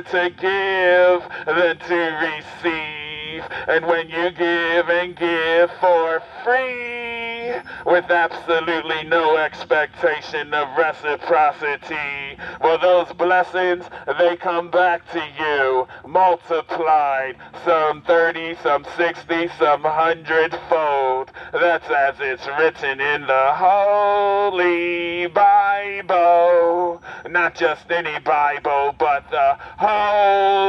to give than to receive. And when you give and give for free, with absolutely no expectation of reciprocity, well, those blessings, they come back to you, multiplied, some 30, some 60, some 100-fold. That's as it's written in the Holy Bible. Not just any Bible, but the whole